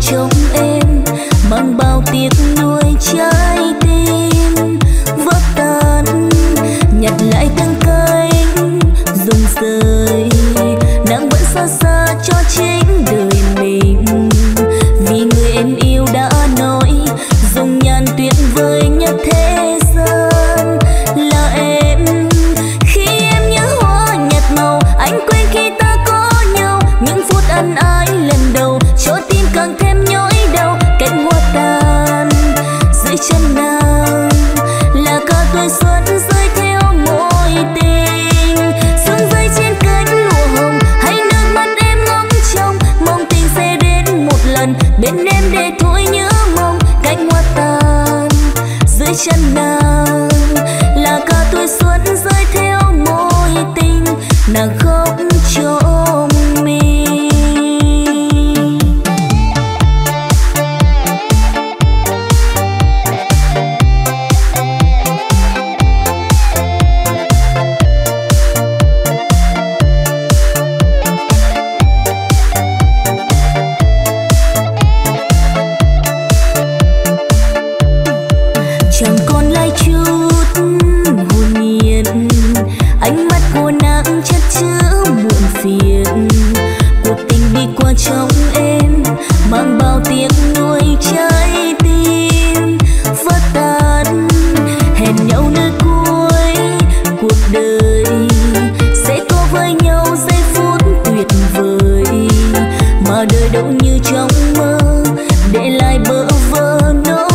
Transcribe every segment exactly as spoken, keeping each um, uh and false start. trông em mang bao tiếc nuối trái tim vỡ tan, nhặt lại cánh cánh rụng rời, nắng vẫn xa xa cho chính đời mình. Vì người em yêu đã nói dung nhan tuyệt vời nhất thế gian là em. Khi em nhớ hoa nhạt màu, anh quên khi ta có nhau, những phút ân ái lần đầu cho tim càng thêm nhói đau. Cánh hoa tàn dưới chân nàng là ca tuổi xuân rơi theo mối tình. Sương rơi trên cánh lụa hồng hay nước mắt em ngóng trông, mong tình sẽ đến một lần bên em để thôi nhớ mong. Cánh hoa tàn dưới chân nàng là ca tuổi xuân rơi theo mối tình. Nàng khóc cho người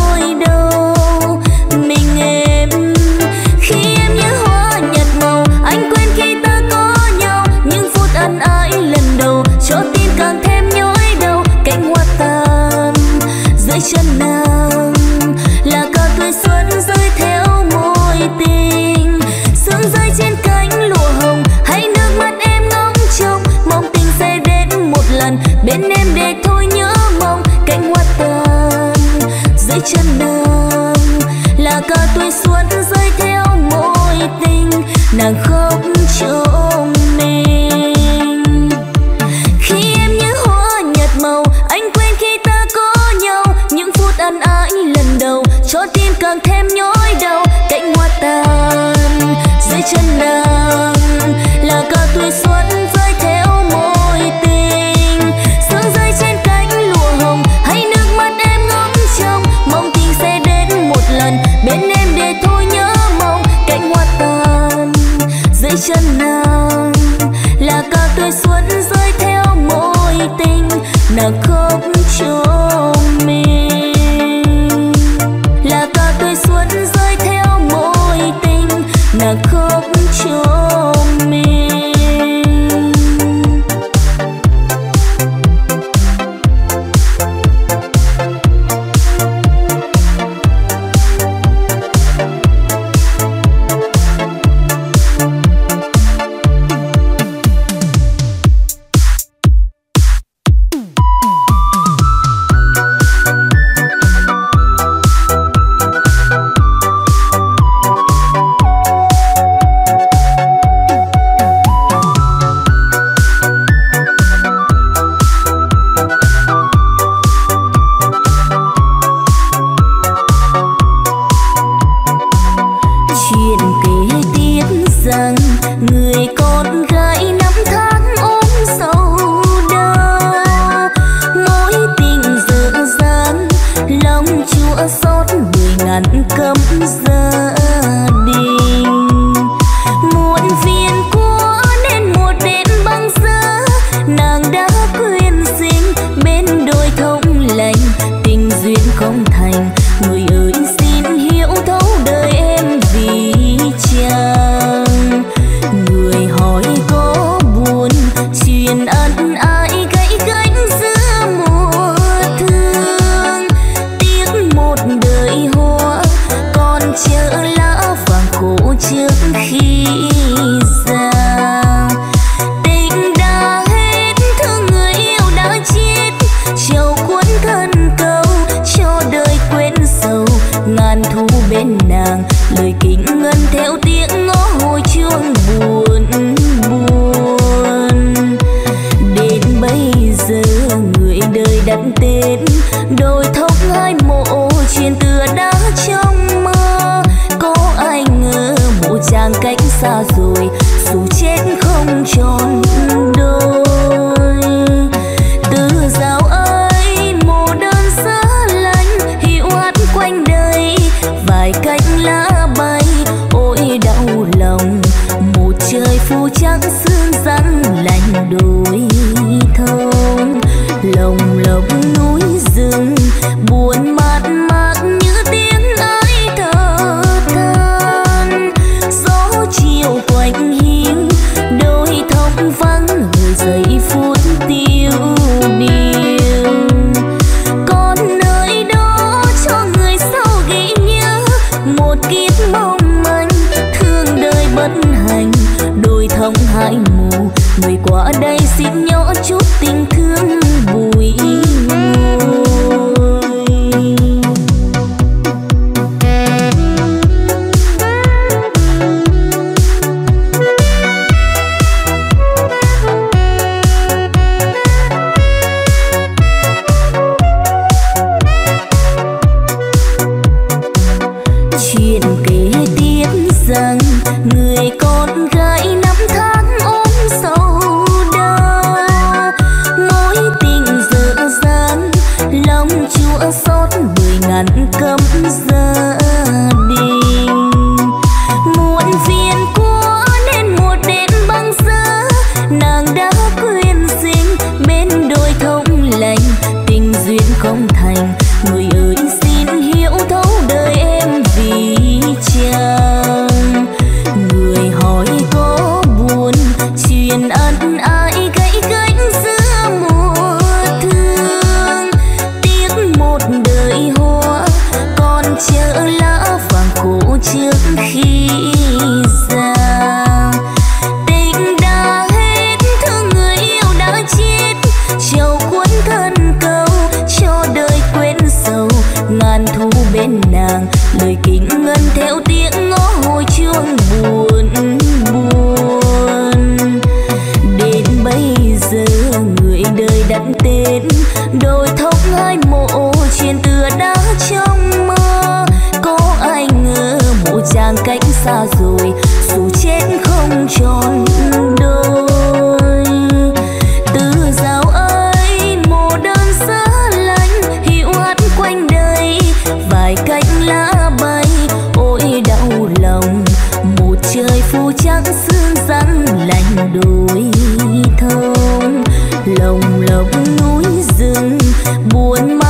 đời đặt tên đôi thóc hai mộ truyền tựa đá trong mơ. Có ai ngờ một chàng cách xa rồi dù chết không tròn đôi. Từ giáo ấy mồ đơn xa lánh hiệu hát quanh đây vài cánh lá bay ôi đau lòng. Một trời phù trắng sương rắn lành đôi thôn lồng lộng núi rừng buồn mát mát như tiếng ai thở than. Gió chiều quạnh hiu đôi thông vắng giây phút tiêu điều. Còn nơi đó cho người sau ghi nhớ một kiếp mong manh thương đời bất hạnh. Đôi thông hai mù người qua đây xin nhỏ chút tình thương bụi.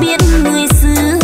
Biết người xưa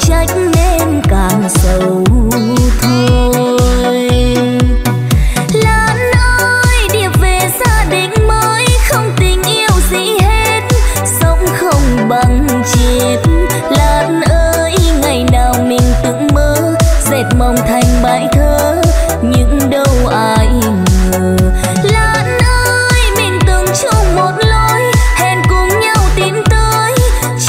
trách nên càng sầu thôi. Lan ơi, Điệp về gia đình mới, không tình yêu gì hết, sống không bằng chết. Lan ơi, ngày nào mình tưởng mơ, dệt mộng thành bài thơ, nhưng đâu ai ngờ. Lan ơi, mình từng chung một lối, hẹn cùng nhau tiến tới,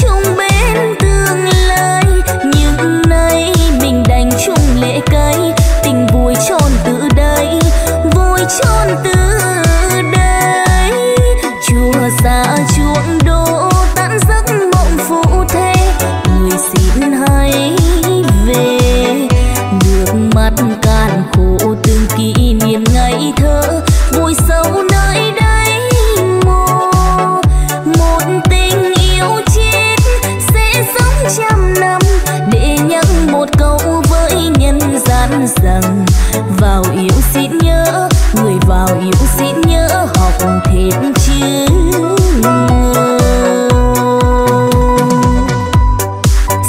chung bên tương lai. Nhưng nay mình đành chung lễ cây, tình vui chôn từ đây, vui chôn từ đây. Chùa xa chuông đổ tán giấc mộng phụ thế, người xin hãy về. Nước mắt cạn khổ từng kỷ niệm ngày thơ, vui sâu nơi đây mồ. Một tình yêu chết sẽ sống trăm năm, để nhắc một câu với nhân gian rằng vào yêu xin nhớ, người vào yêu xin nhớ học thêm chữ ngờ.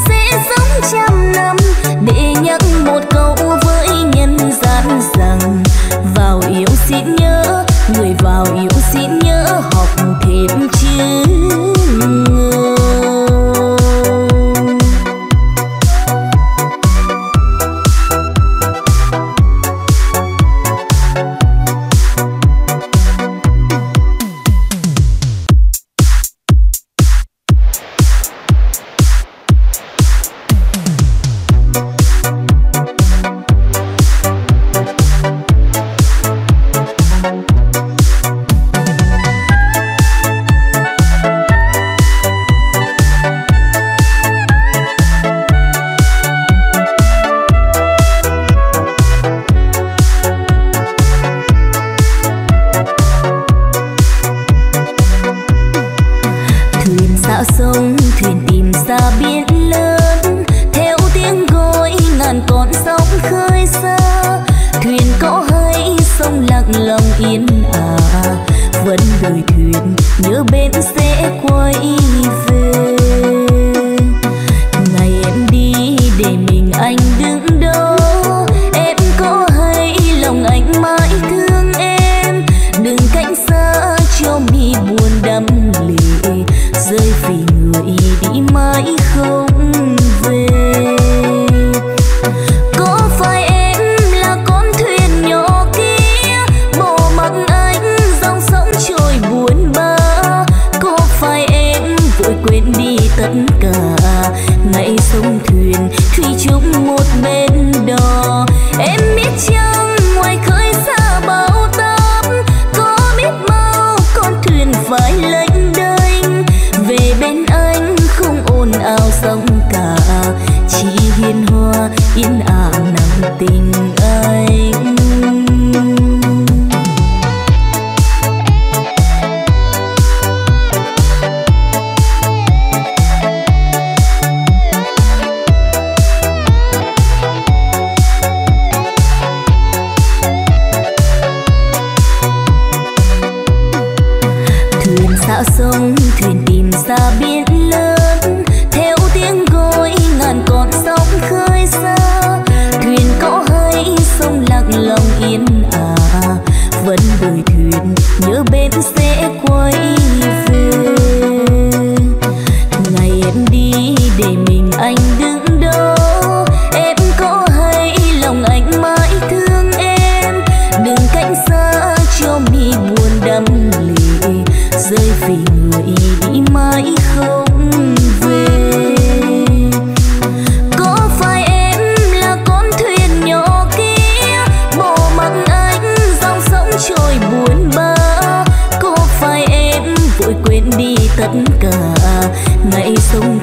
Sẽ sống trăm năm, để nhắc một câu với nhân gian rằng vào yêu xin nhớ, người vào yêu xin nhớ học thêm chữ ngờ. Hãy subscribe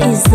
Chỉ em ơi,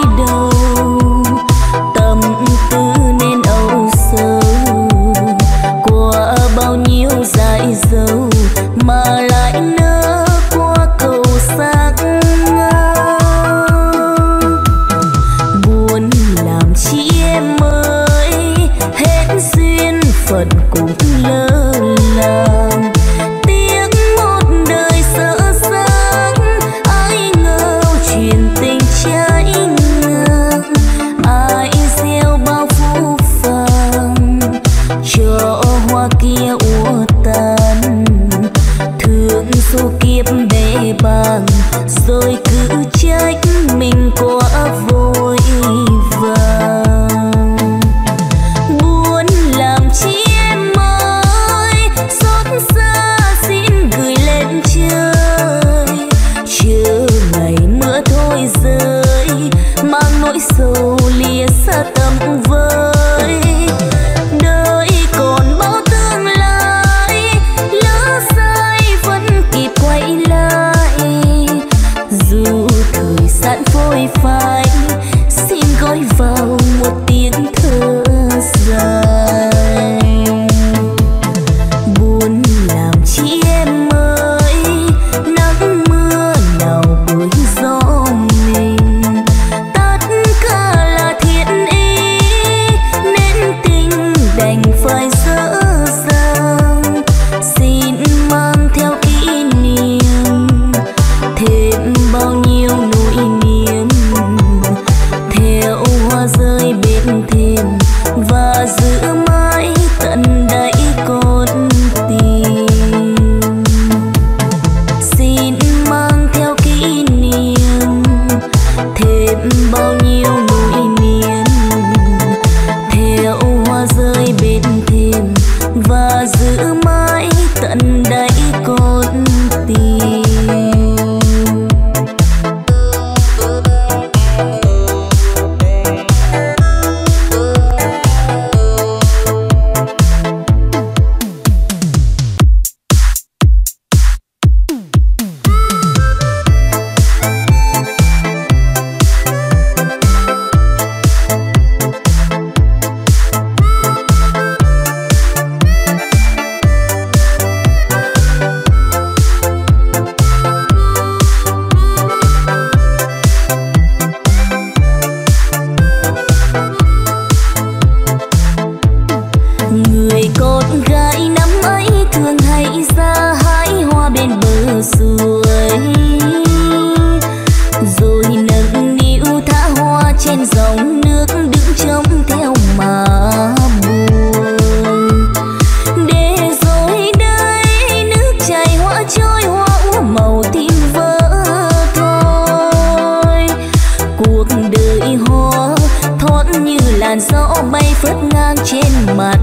bay phất ngang trên mặt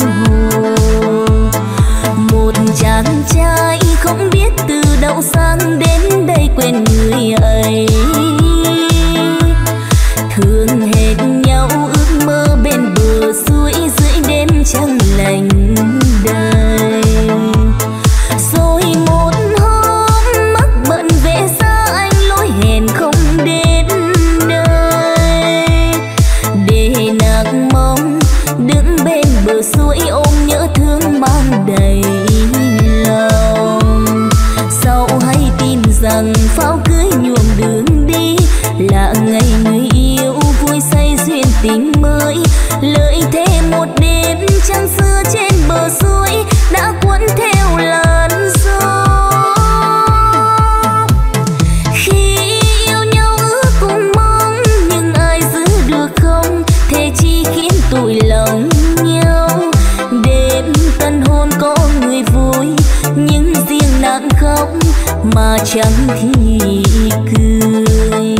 hồ. Một chàng trai không biết từ đâu sang đến đây quên người ấy. Thương hết nhau ước mơ bên bờ suối dưới đêm trăng lành đời. Rồi một hôm mắc bận vẽ ra anh lối hẹn không đến nơi. Để nàng mong đứng bên bờ suối ôm nhớ thương mang đầy lòng. Sau hay tin rằng pháo cưới nhuộm đường đi là ngày người yêu vui say duyên tình mới. Lợi thế một đêm trăng xưa trên bờ suối đã cuốn theo làn gió. Khi yêu nhau ước cũng mong nhưng ai giữ được không, thế chi khiến tủi lòng nhau. Đêm tân hôn có người vui nhưng riêng nàng khóc mà chẳng thì cười.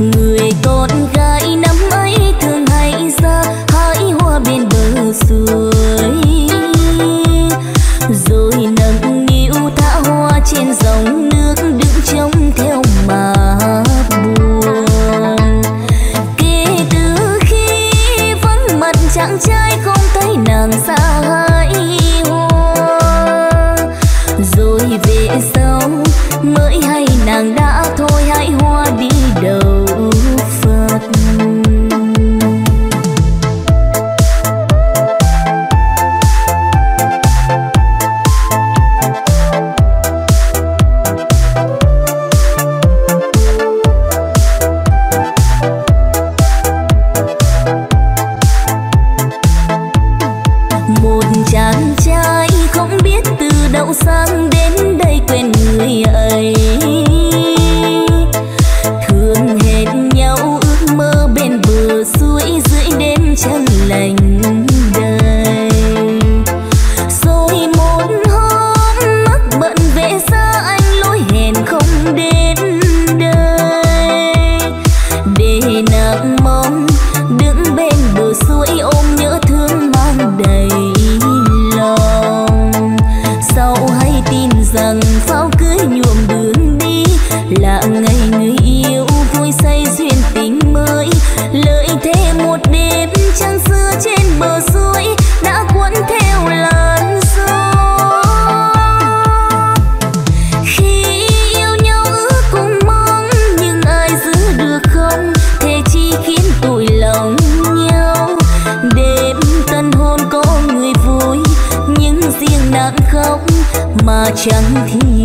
Người con gái năm ấy thường hay ra hái hoa bên bờ suối, rồi nâng niu thả hoa trên dòng nước đứng trông theo mà buồn. Kể từ khi vắng mặt chàng trai không thấy nàng ra hái hoa, rồi về sau mới hay nàng đã thôi hái hoa đi đâu. Chàng trai không biết từ đâu sang đến đây quên người ấy. Thương hết nhau ước mơ bên bờ suối dưới đêm trăng lành đời. Rồi một hôm mắc bận vẽ ra anh lối hẹn không đến đời. Để nàng mong đứng bên bờ suối ôm nhớ thương mang đầy. Rằng pháo cưới nhuộm đường đi là ngày người yêu vui say duyên tình mới. Lợi thế một đêm trăng xưa trên bờ suối đã cuốn theo làn gió. Khi yêu nhau ước cũng mong nhưng ai giữ được không, thế chi khiến tủi lòng nhau. Đêm tân hôn có người vui nhưng riêng nàng khóc mà chẳng thì